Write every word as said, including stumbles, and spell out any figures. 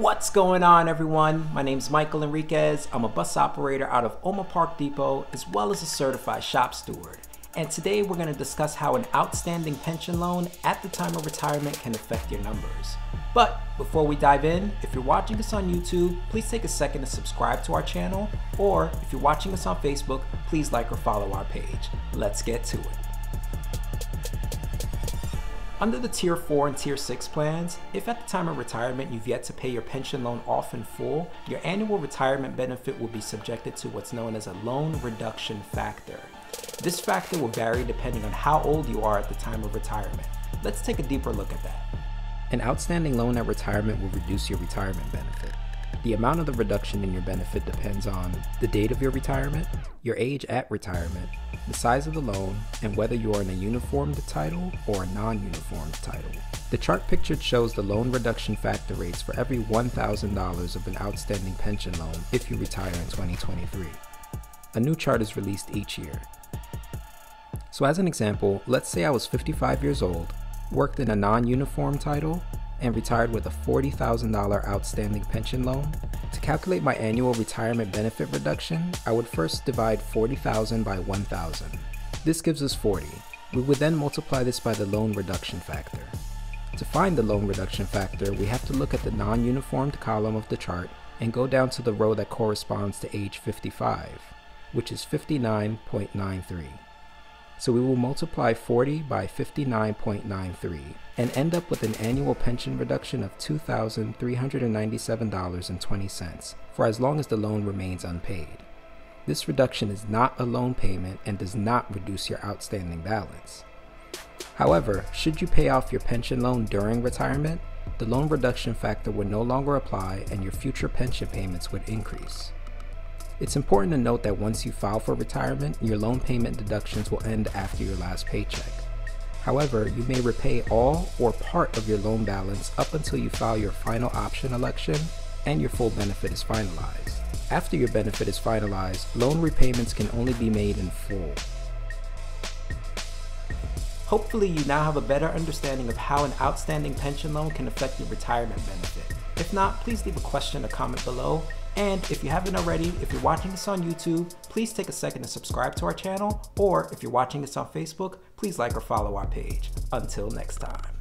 What's going on, everyone? My name is Michael Enriquez. I'm a bus operator out of Omaha Park Depot, as well as a certified shop steward. And today we're going to discuss how an outstanding pension loan at the time of retirement can affect your numbers. But before we dive in, if you're watching us on YouTube, please take a second to subscribe to our channel, or if you're watching us on Facebook, please like or follow our page. Let's get to it. Under the Tier four and Tier six plans, if at the time of retirement you've yet to pay your pension loan off in full, your annual retirement benefit will be subjected to what's known as a loan reduction factor. This factor will vary depending on how old you are at the time of retirement. Let's take a deeper look at that. An outstanding loan at retirement will reduce your retirement benefit. The amount of the reduction in your benefit depends on the date of your retirement, your age at retirement, the size of the loan, and whether you are in a uniformed title or a non-uniformed title. The chart pictured shows the loan reduction factor rates for every one thousand dollars of an outstanding pension loan if you retire in twenty twenty-three. A new chart is released each year. So as an example, let's say I was fifty-five years old, worked in a non-uniform title, and retired with a forty thousand dollar outstanding pension loan. To calculate my annual retirement benefit reduction, I would first divide forty thousand by one thousand. This gives us forty. We would then multiply this by the loan reduction factor. To find the loan reduction factor, we have to look at the non-uniformed column of the chart and go down to the row that corresponds to age fifty-five, which is fifty-nine point nine three. So we will multiply forty by fifty-nine point nine three and end up with an annual pension reduction of two thousand three hundred ninety-seven dollars and twenty cents for as long as the loan remains unpaid. This reduction is not a loan payment and does not reduce your outstanding balance. However, should you pay off your pension loan during retirement, the loan reduction factor would no longer apply and your future pension payments would increase. It's important to note that once you file for retirement, your loan payment deductions will end after your last paycheck. However, you may repay all or part of your loan balance up until you file your final option election and your full benefit is finalized. After your benefit is finalized, loan repayments can only be made in full. Hopefully, you now have a better understanding of how an outstanding pension loan can affect your retirement benefit. If not, please leave a question or comment below. And if you haven't already, if you're watching this on YouTube, please take a second to subscribe to our channel, or if you're watching this on Facebook, please like or follow our page. Until next time.